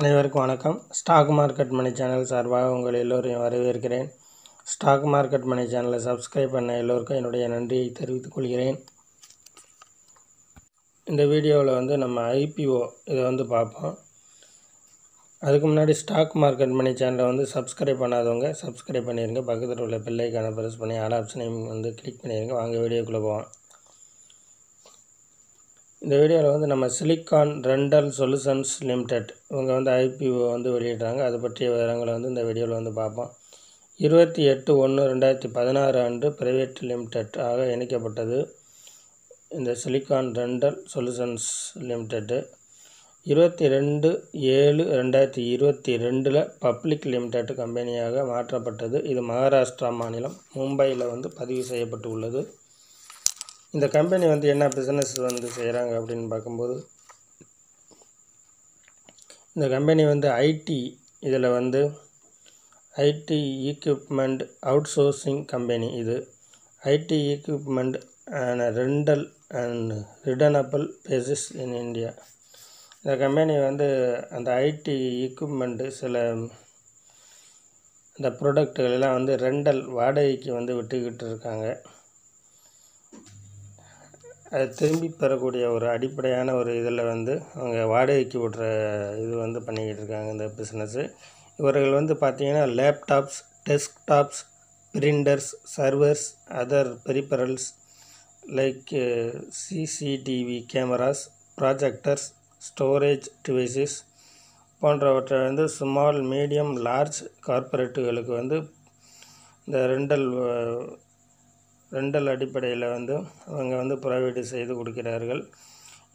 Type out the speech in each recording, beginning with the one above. அனைவருக்கும் வணக்கம். Stock market மணி channel சார்பாக உங்கள் எல்லோரையும் வரவேற்கிறேன். ஸ்டாக் மார்க்கெட் மணி சேனலை சப்ஸ்கிரைப் பண்ண எல்லோருக்கும் என்னுடைய நன்றியை தெரிவித்துக் கொள்கிறேன். இந்த வீடியோவில் வந்து நம்ம ஐபிஓ இதை வந்து பார்ப்போம். அதுக்கு முன்னாடி ஸ்டாக் மார்க்கெட் மணி சேனலை வந்து சப்ஸ்கிரைப் பண்ணாதவங்க சப்ஸ்கிரைப் பண்ணிடுங்க. பக்கத்தில் உள்ள பெல்லைக்கான ப்ரெஸ் பண்ணி ஆல் ஆப்ஷனையும் வந்து கிளிக் பண்ணிடுங்க. வாங்க வீடியோக்குள்ளே போவோம். இந்த வீடியோவில் வந்து நம்ம சிலிக்கான் ரெண்டல் சொல்யூஷன்ஸ் லிமிடெட் இவங்க வந்து ஐபிஓ வந்து வெளியிடுறாங்க. அதை பற்றிய விவரங்களை வந்து இந்த வீடியோவில் வந்து பார்ப்போம். 28/1/2016 அன்று பிரைவேட் லிமிடெட் ஆக இணைக்கப்பட்டது இந்த silicon rental solutions limited. 22/7/2022 public limited கம்பெனியாக மாற்றப்பட்டது. இது மகாராஷ்டிரா மாநிலம் மும்பையில் வந்து பதிவு செய்யப்பட்டு உள்ளது. இந்த கம்பெனி வந்து என்ன பிஸ்னஸ் வந்து செய்கிறாங்க அப்படின்னு பார்க்கும்போது, இந்த கம்பெனி வந்து ஐடி இதில் வந்து ஐடி ஈக்யூப்மெண்ட் அவுட்சோர்சிங் கம்பெனி. இது IT equipment and rental and returnable basis in India. இந்த கம்பெனி வந்து அந்த ஐடி ஈக்யூப்மெண்ட்டு சில அந்த ப்ராடக்ட்டுகளெல்லாம் வந்து ரெண்டல் வாடகைக்கு வந்து விட்டுக்கிட்டு இருக்காங்க. அது திரும்பி பெறக்கூடிய ஒரு அடிப்படையான ஒரு இதில் வந்து அவங்க வாடகைக்கு விடுற இது வந்து பண்ணிக்கிட்டு இருக்காங்க இந்த பிஸ்னஸ்ஸு. இவர்கள் வந்து பார்த்திங்கன்னா laptops, desktops, printers, servers, other peripherals like CCTV cameras, projectors, storage devices போன்றவற்றை வந்து ஸ்மால், மீடியம், லார்ஜ் கார்பரேட்டுகளுக்கு வந்து இந்த ரெண்டல் அடிப்படையில் வந்து அவங்க வந்து ப்ரொவைடு செய்து கொடுக்கிறார்கள்.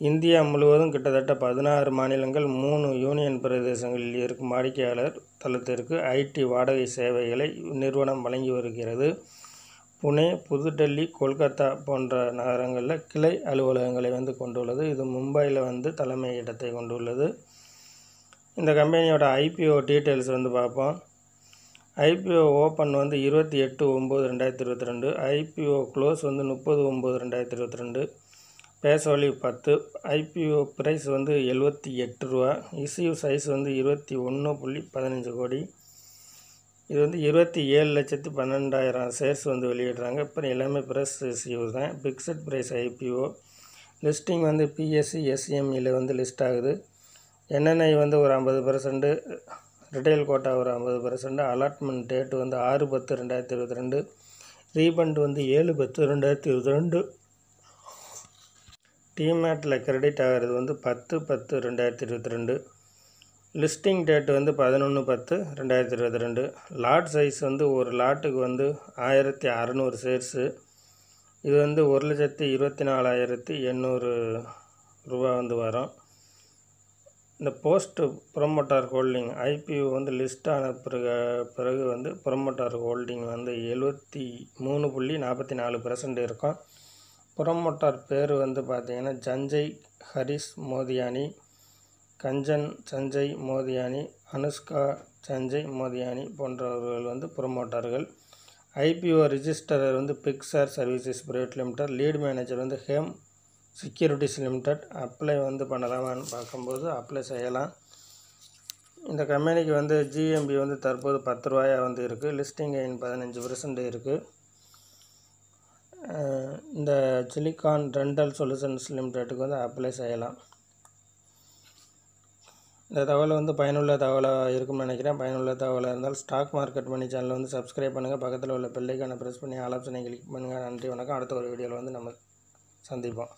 இந்தியா முழுவதும் கிட்டத்தட்ட 16 மாநிலங்கள், 3 யூனியன் பிரதேசங்களில் இருக்கும் வாடிக்கையாளர் தளத்திற்கு ஐடி வாடகை சேவைகளை நிறுவனம் வழங்கி வருகிறது. புனே, புதுடெல்லி, கொல்கத்தா போன்ற நகரங்களில் கிளை அலுவலகங்களை வந்து கொண்டுள்ளது. இது மும்பையில் வந்து தலைமை இடத்தை கொண்டுள்ளது. இந்த கம்பெனியோட ஐபிஓ டீட்டெயில்ஸ் வந்து பார்ப்போம். ஐபிஓ ஓப்பன் வந்து 28/9/2022, ஐபிஓ க்ளோஸ் வந்து 30/9/2022, பேசவழி 10, ஐபிஓ ப்ரைஸ் வந்து 78 ரூபா, இஸ்யூ சைஸ் வந்து 21.15 கோடி. இது வந்து 27,12,000 ஷேர்ஸ் வந்து வெளியிடுறாங்க. இப்போ எல்லாமே ப்ரெஸ் இஸ்யூ தான். Fixed price IPO. லிஸ்டிங் வந்து பிஎஸ்சி எஸ்எம்இயில் வந்து லிஸ்ட் ஆகுது. என்என்ஐ வந்து ஒரு 50%, ரிட்டைல் கோட்டா ஒரு 50%, அலாட்மெண்ட் டேட்டு வந்து 6/10/2022, ரீஃபண்ட் வந்து 7/10/2022, டிமேட்டில் கிரெடிட் ஆகிறது வந்து 10/10/2022, லிஸ்டிங் டேட்டு வந்து 11/10/2022, லாட் சைஸ் வந்து ஒரு லாட்டுக்கு வந்து 1600 ஷேர்ஸு. இது வந்து 1,24,800 ரூபா வந்து வரும். இந்த போஸ்ட்டு ப்ரொமோட்டார் ஹோல்டிங் ஐபிஓ வந்து லிஸ்ட் ஆன பிறகு வந்து ப்ரொமோட்டார் ஹோல்டிங் வந்து 73.44% இருக்கும். ப்ரொமோட்டார் பேர் வந்து பார்த்திங்கன்னா சஞ்சய் ஹரிஷ் மோதியானி, கஞ்சன் சஞ்சய் மோதியானி, அனுஷ்கா சஞ்சய் மோதியானி போன்றவர்கள் வந்து ப்ரொமோட்டார்கள். ஐபிஓ ரிஜிஸ்டரர் வந்து Bigshare services private limited, lead manager வந்து ஹேம் செக்யூரிட்டிஸ் லிமிடெட். அப்ளை வந்து பண்ணலாமான்னு பார்க்கும்போது அப்ளை செய்யலாம். இந்த கம்பெனிக்கு வந்து ஜிஎம்பி வந்து தற்போது 10 ரூபாயாக வந்து இருக்குது. லிஸ்டிங் கெயின் 15% இருக்குது. இந்த சிலிக்கான் ரெண்டல் சொல்யூஷன்ஸ் லிமிடெட்டுக்கு வந்து அப்ளை செய்யலாம். இந்த தகவல் வந்து பயனுள்ள தகவலாக இருக்கும்னு நினைக்கிறேன். பயனுள்ள தகவலாக இருந்தால் ஸ்டாக் மார்க்கெட் மணி சேனலை வந்து சப்ஸ்கிரைப் பண்ணுங்கள். பக்கத்தில் உள்ள பெல்லைக்கான ப்ரெஸ் பண்ணி ஆல் ஆப்ஷனை கிளிக் பண்ணுங்கள். நன்றி, வணக்கம். அடுத்த ஒரு வீடியோவில் வந்து நம்ம சந்திப்போம்.